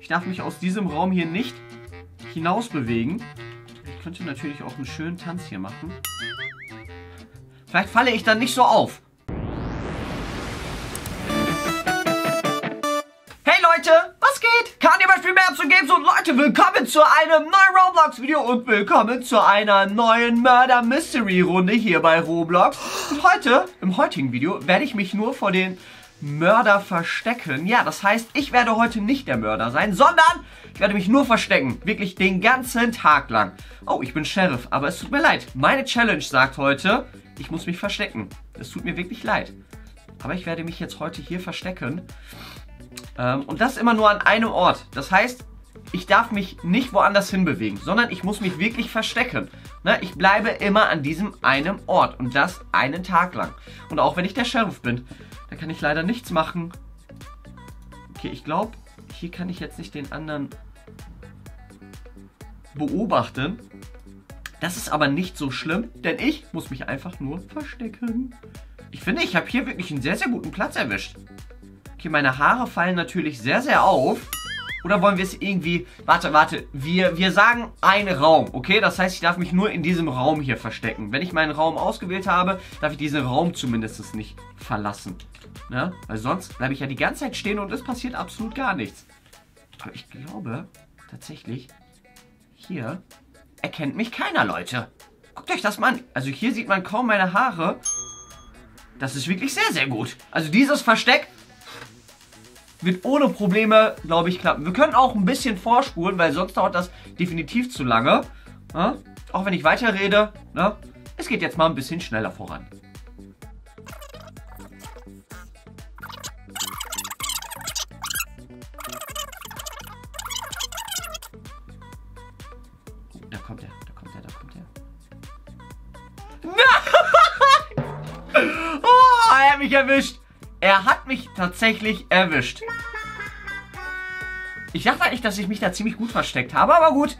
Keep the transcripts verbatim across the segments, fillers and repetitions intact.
Ich darf mich aus diesem Raum hier nicht hinaus bewegen. Ich könnte natürlich auch einen schönen Tanz hier machen. Vielleicht falle ich dann nicht so auf. Hey Leute, was geht? Kann ihr Beispiel mehr zu Games und Leute, willkommen zu einem neuen Roblox-Video und willkommen zu einer neuen Murder Mystery-Runde hier bei Roblox. Und heute, im heutigen Video, werde ich mich nur vor den Mörder verstecken. Ja, das heißt, ich werde heute nicht der Mörder sein, sondern ich werde mich nur verstecken. Wirklich den ganzen Tag lang. Oh, ich bin Sheriff, aber es tut mir leid. Meine Challenge sagt heute, ich muss mich verstecken. Es tut mir wirklich leid. Aber ich werde mich jetzt heute hier verstecken. Ähm, und das immer nur an einem Ort. Das heißt, ich darf mich nicht woanders hinbewegen, sondern ich muss mich wirklich verstecken. Ne? Ich bleibe immer an diesem einen Ort und das einen Tag lang. Und auch wenn ich der Sheriff bin, da kann ich leider nichts machen. Okay, ich glaube, hier kann ich jetzt nicht den anderen beobachten. Das ist aber nicht so schlimm, denn ich muss mich einfach nur verstecken. Ich finde, ich habe hier wirklich einen sehr, sehr guten Platz erwischt. Okay, meine Haare fallen natürlich sehr, sehr auf. Oder wollen wir es irgendwie... Warte, warte. Wir, wir sagen einen Raum, okay? Das heißt, ich darf mich nur in diesem Raum hier verstecken. Wenn ich meinen Raum ausgewählt habe, darf ich diesen Raum zumindest nicht verlassen. Ne? Weil sonst bleibe ich ja die ganze Zeit stehen und es passiert absolut gar nichts. Aber ich glaube, tatsächlich, hier erkennt mich keiner, Leute. Guckt euch das mal an. Also hier sieht man kaum meine Haare. Das ist wirklich sehr, sehr gut. Also dieses Versteck wird ohne Probleme, glaube ich, klappen. Wir können auch ein bisschen vorspulen, weil sonst dauert das definitiv zu lange. Ja? Auch wenn ich weiterrede, ne? Es geht jetzt mal ein bisschen schneller voran. Oh, da kommt er, da kommt er, da kommt er. Nein! Oh, er hat mich erwischt. Er hat mich tatsächlich erwischt. Ich dachte eigentlich, dass ich mich da ziemlich gut versteckt habe. Aber gut,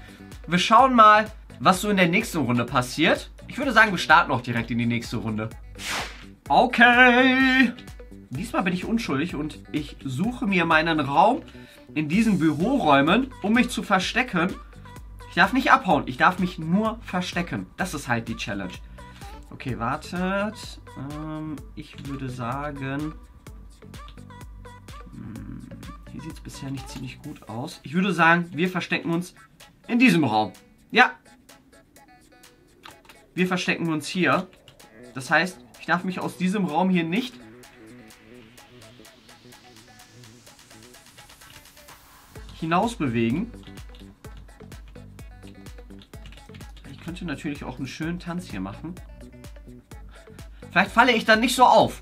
wir schauen mal, was so in der nächsten Runde passiert. Ich würde sagen, wir starten auch direkt in die nächste Runde. Okay. Diesmal bin ich unschuldig und ich suche mir meinen Raum in diesen Büroräumen, um mich zu verstecken. Ich darf nicht abhauen. Ich darf mich nur verstecken. Das ist halt die Challenge. Okay, wartet. Ähm, ich würde sagen... Hier sieht es bisher nicht ziemlich gut aus. Ich würde sagen, wir verstecken uns in diesem Raum. Ja. Wir verstecken uns hier. Das heißt, ich darf mich aus diesem Raum hier nicht... hinaus bewegen. Ich könnte natürlich auch einen schönen Tanz hier machen. Vielleicht falle ich dann nicht so auf.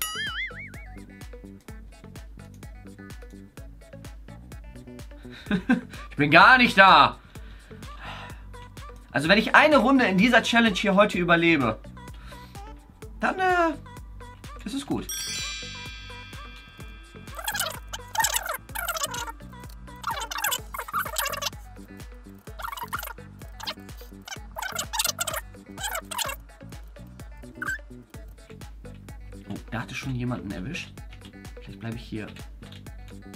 Ich bin gar nicht da. Also wenn ich eine Runde in dieser Challenge hier heute überlebe, dann äh, ist es gut. Oh, da hatte schon jemanden erwischt. Vielleicht bleibe ich hier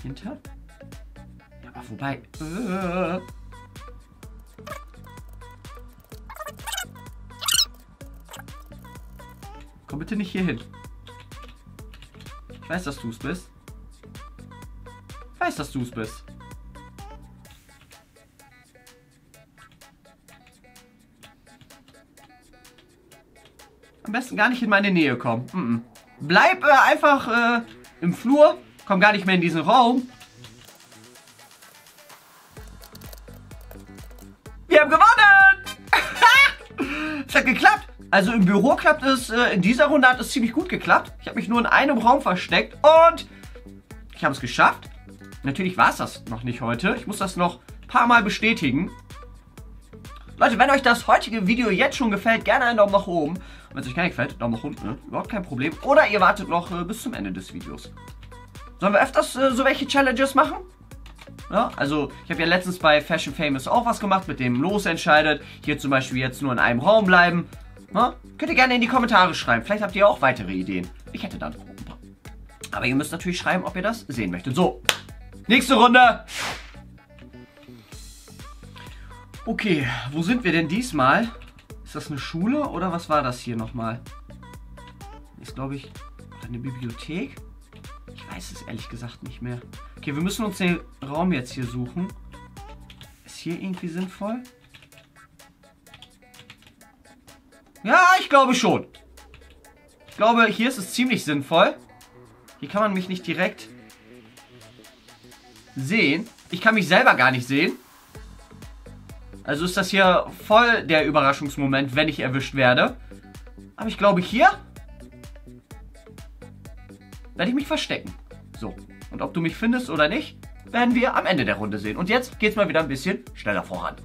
hinter. Wobei. Äh. Komm bitte nicht hier hin. Ich weiß, dass du es bist. Ich weiß, dass du es bist. Am besten gar nicht in meine Nähe kommen. Mm-mm. Bleib äh, einfach äh, im Flur. Komm gar nicht mehr in diesen Raum. Geklappt. Also im Büro klappt es, äh, in dieser Runde hat es ziemlich gut geklappt. Ich habe mich nur in einem Raum versteckt und ich habe es geschafft. Natürlich war es das noch nicht heute. Ich muss das noch ein paar Mal bestätigen. Leute, wenn euch das heutige Video jetzt schon gefällt, gerne einen Daumen nach oben. Und wenn es euch gar nicht gefällt, Daumen nach unten, ne? Überhaupt kein Problem. Oder ihr wartet noch äh, bis zum Ende des Videos. Sollen wir öfters äh, so welche Challenges machen? Ja, also ich habe ja letztens bei Fashion Famous auch was gemacht mit dem Los entscheidet. Hier zum Beispiel jetzt nur in einem Raum bleiben. Ja, könnt ihr gerne in die Kommentare schreiben. Vielleicht habt ihr auch weitere Ideen. Ich hätte da noch ein paar. Aber ihr müsst natürlich schreiben, ob ihr das sehen möchtet. So, nächste Runde. Okay, wo sind wir denn diesmal? Ist das eine Schule oder was war das hier nochmal? Ist, glaube ich, eine Bibliothek? Ich weiß es ehrlich gesagt nicht mehr. Okay, wir müssen uns den Raum jetzt hier suchen. Ist hier irgendwie sinnvoll? Ja, ich glaube schon. Ich glaube, hier ist es ziemlich sinnvoll. Hier kann man mich nicht direkt sehen. Ich kann mich selber gar nicht sehen. Also ist das hier voll der Überraschungsmoment, wenn ich erwischt werde. Aber ich glaube, hier werde ich mich verstecken. So, und ob du mich findest oder nicht, werden wir am Ende der Runde sehen. Und jetzt geht's mal wieder ein bisschen schneller voran.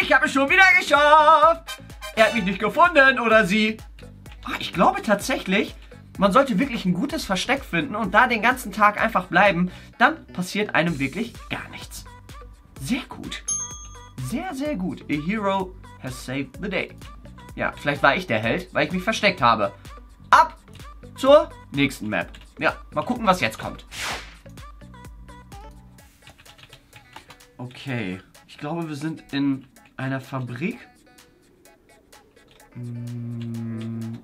Ich habe es schon wieder geschafft. Er hat mich nicht gefunden, oder sie. Ach, ich glaube tatsächlich, man sollte wirklich ein gutes Versteck finden und da den ganzen Tag einfach bleiben. Dann passiert einem wirklich gar nichts. Sehr gut. Sehr, sehr gut. A hero has saved the day. Ja, vielleicht war ich der Held, weil ich mich versteckt habe. Ab zur nächsten Map. Ja, mal gucken, was jetzt kommt. Okay. Ich glaube, wir sind in einer Fabrik.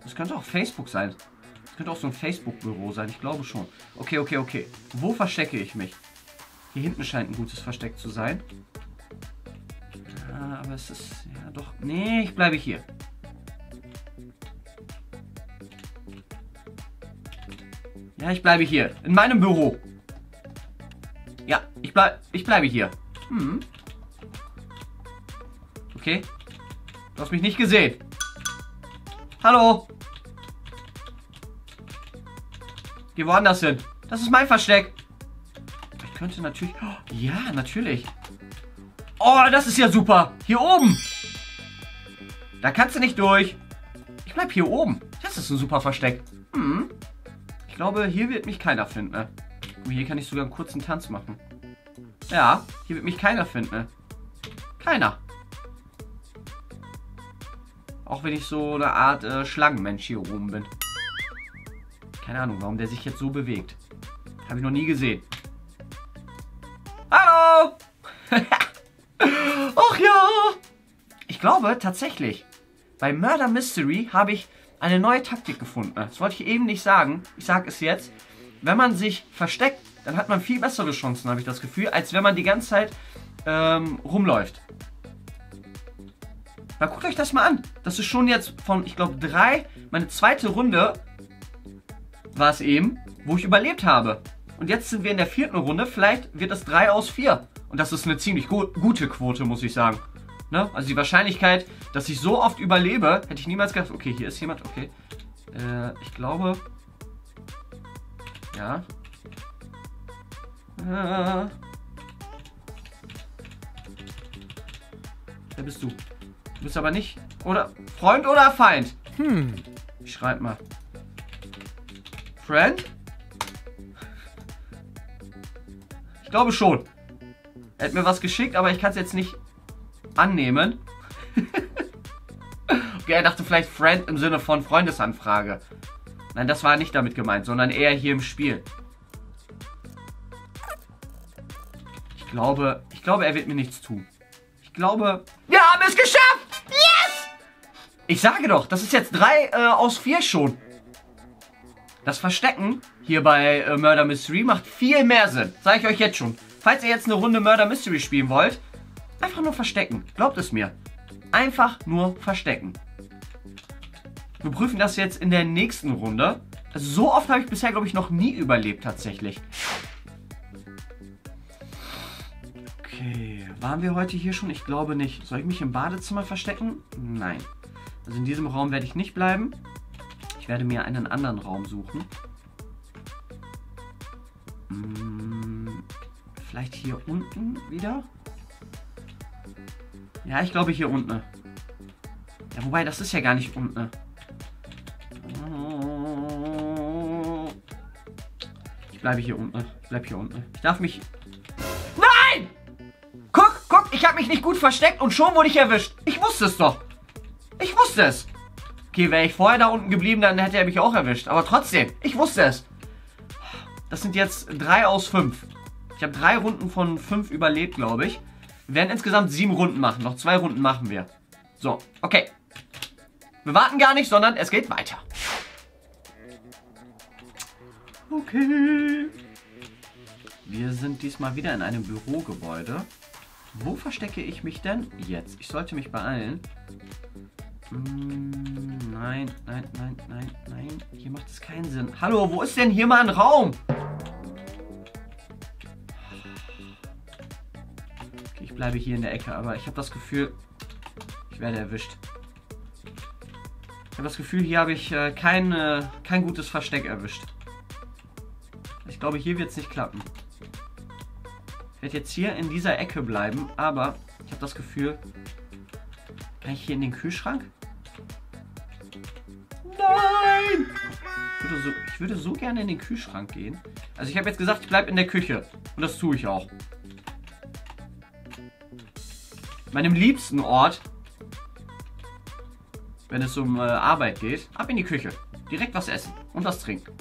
Es könnte auch Facebook sein. Es könnte auch so ein Facebook-Büro sein. Ich glaube schon. Okay, okay, okay. Wo verstecke ich mich? Hier hinten scheint ein gutes Versteck zu sein. Ah, aber es ist ja doch... Nee, ich bleibe hier. Ja, ich bleibe hier. In meinem Büro. Ja, ich bleib, ich bleibe hier. Hm. Okay. Du hast mich nicht gesehen. Hallo. Geh woanders hin. Das ist mein Versteck. Ich könnte natürlich... Oh, ja, natürlich. Oh, das ist ja super. Hier oben. Da kannst du nicht durch. Ich bleib hier oben. Das ist ein super Versteck. Hm. Ich glaube, hier wird mich keiner finden. Guck mal, hier kann ich sogar einen kurzen Tanz machen. Ja, hier wird mich keiner finden. Keiner. Auch wenn ich so eine Art äh, Schlangenmensch hier oben bin. Keine Ahnung, warum der sich jetzt so bewegt. Habe ich noch nie gesehen. Hallo! Ach ja! Ich glaube tatsächlich, bei Murder Mystery habe ich eine neue Taktik gefunden. Das wollte ich eben nicht sagen. Ich sage es jetzt. Wenn man sich versteckt, dann hat man viel bessere Chancen, habe ich das Gefühl, als wenn man die ganze Zeit ähm, rumläuft. Na, guckt euch das mal an. Das ist schon jetzt von, ich glaube, drei. Meine zweite Runde war es eben, wo ich überlebt habe. Und jetzt sind wir in der vierten Runde. Vielleicht wird es drei aus vier. Und das ist eine ziemlich go- gute Quote, muss ich sagen. Ne? Also die Wahrscheinlichkeit, dass ich so oft überlebe, hätte ich niemals gedacht. Okay, hier ist jemand. Okay. Äh, ich glaube... Ja. Äh. Wer bist du? Du bist aber nicht... Oder... Freund oder Feind? Hm. Ich schreib mal. Friend? Ich glaube schon. Er hat mir was geschickt, aber ich kann es jetzt nicht annehmen. Okay, er dachte vielleicht Friend im Sinne von Freundesanfrage. Nein, das war nicht damit gemeint, sondern eher hier im Spiel. Ich glaube... Ich glaube, er wird mir nichts tun. Ich glaube... Wir haben es geschafft! Ich sage doch, das ist jetzt drei äh, aus vier schon. Das Verstecken hier bei äh, Murder Mystery macht viel mehr Sinn. Sage ich euch jetzt schon. Falls ihr jetzt eine Runde Murder Mystery spielen wollt, einfach nur verstecken. Glaubt es mir. Einfach nur verstecken. Wir prüfen das jetzt in der nächsten Runde. Also so oft habe ich bisher, glaube ich, noch nie überlebt tatsächlich. Okay, waren wir heute hier schon? Ich glaube nicht. Soll ich mich im Badezimmer verstecken? Nein. Also in diesem Raum werde ich nicht bleiben. Ich werde mir einen anderen Raum suchen. Hm, vielleicht hier unten wieder? Ja, ich glaube hier unten. Ja, wobei, das ist ja gar nicht unten. Ich bleibe hier unten. Ich bleibe hier unten. Ich darf mich... Nein! Guck, guck, ich habe mich nicht gut versteckt und schon wurde ich erwischt. Ich wusste es doch. Ich wusste es. Okay, wäre ich vorher da unten geblieben, dann hätte er mich auch erwischt. Aber trotzdem, ich wusste es. Das sind jetzt drei aus fünf. Ich habe drei Runden von fünf überlebt, glaube ich. Wir werden insgesamt sieben Runden machen. Noch zwei Runden machen wir. So, okay. Wir warten gar nicht, sondern es geht weiter. Okay. Wir sind diesmal wieder in einem Bürogebäude. Wo verstecke ich mich denn jetzt? Ich sollte mich beeilen. Hm, nein, nein, nein, nein, nein. Hier macht es keinen Sinn. Hallo, wo ist denn hier mal ein Raum? Okay, ich bleibe hier in der Ecke, aber ich habe das Gefühl, ich werde erwischt. Ich habe das Gefühl, hier habe ich äh, kein, äh, kein gutes Versteck erwischt. Ich glaube, hier wird es nicht klappen. Ich werde jetzt hier in dieser Ecke bleiben, aber ich habe das Gefühl... Kann ich hier in den Kühlschrank? Nein! Ich würde so, ich würde so gerne in den Kühlschrank gehen. Also ich habe jetzt gesagt, ich bleibe in der Küche. Und das tue ich auch. Meinem liebsten Ort... Wenn es um äh, Arbeit geht, ab in die Küche. Direkt was essen und was trinken.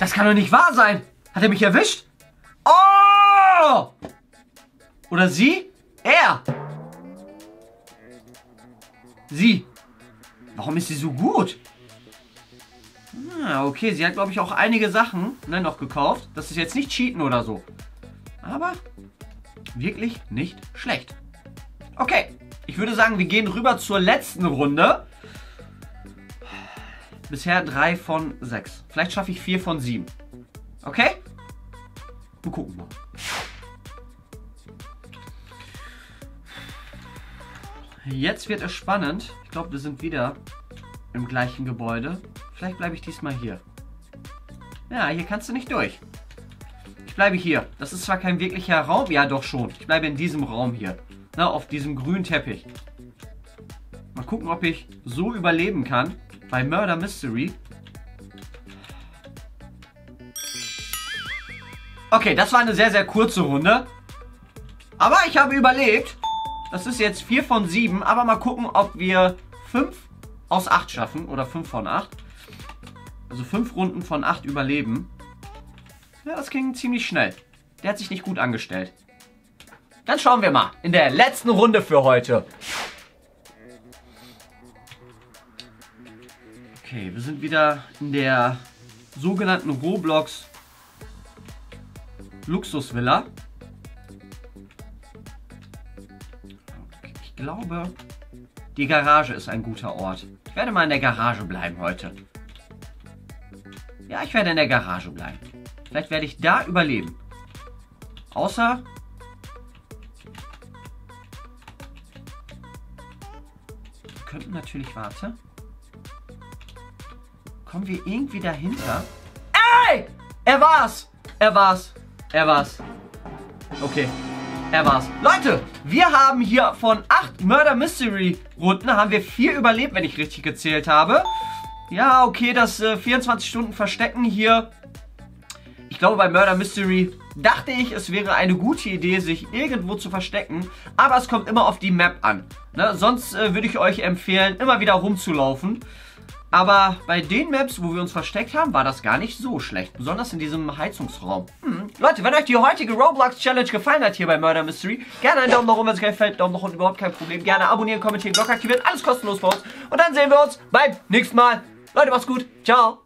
Das kann doch nicht wahr sein. Hat er mich erwischt? Oh! Oder sie? Er! Sie. Warum ist sie so gut? Ah, okay, sie hat, glaube ich, auch einige Sachen, ne, noch gekauft. Das ist jetzt nicht Cheaten oder so. Aber... wirklich nicht schlecht. Okay, ich würde sagen, wir gehen rüber zur letzten Runde. Bisher drei von sechs. Vielleicht schaffe ich vier von sieben. Okay? Wir gucken mal. Jetzt wird es spannend. Ich glaube, wir sind wieder im gleichen Gebäude. Vielleicht bleibe ich diesmal hier. Ja, hier kannst du nicht durch. Ich bleibe hier. Das ist zwar kein wirklicher Raum. Ja, doch schon. Ich bleibe in diesem Raum hier. Na, auf diesem grünen Teppich. Mal gucken, ob ich so überleben kann. Bei Murder Mystery. Okay, das war eine sehr, sehr kurze Runde. Aber ich habe überlebt. Das ist jetzt vier von sieben. Aber mal gucken, ob wir fünf aus acht schaffen. Oder fünf von acht. Also fünf Runden von acht überleben. Ja, das ging ziemlich schnell. Der hat sich nicht gut angestellt. Dann schauen wir mal in der letzten Runde für heute. Okay, wir sind wieder in der sogenannten Roblox Luxusvilla. Ich glaube, die Garage ist ein guter Ort. Ich werde mal in der Garage bleiben heute. Ja, ich werde in der Garage bleiben. Vielleicht werde ich da überleben. Außer... Wir könnten natürlich... Warte. Kommen wir irgendwie dahinter? Ey! Er war's! Er war's! Er war's! Okay. Er war's. Leute, wir haben hier von acht Murder Mystery Runden haben wir vier überlebt, wenn ich richtig gezählt habe. Ja, okay, das äh, vierundzwanzig Stunden Verstecken hier... Ich glaube, bei Murder Mystery dachte ich, es wäre eine gute Idee, sich irgendwo zu verstecken. Aber es kommt immer auf die Map an. Ne? Sonst äh, würde ich euch empfehlen, immer wieder rumzulaufen. Aber bei den Maps, wo wir uns versteckt haben, war das gar nicht so schlecht. Besonders in diesem Heizungsraum. Hm. Leute, wenn euch die heutige Roblox-Challenge gefallen hat hier bei Murder Mystery, gerne einen Daumen nach oben, wenn es euch gefällt. Daumen nach unten, überhaupt kein Problem. Gerne abonnieren, kommentieren, Glocke aktivieren. Alles kostenlos für uns. Und dann sehen wir uns beim nächsten Mal. Leute, macht's gut. Ciao.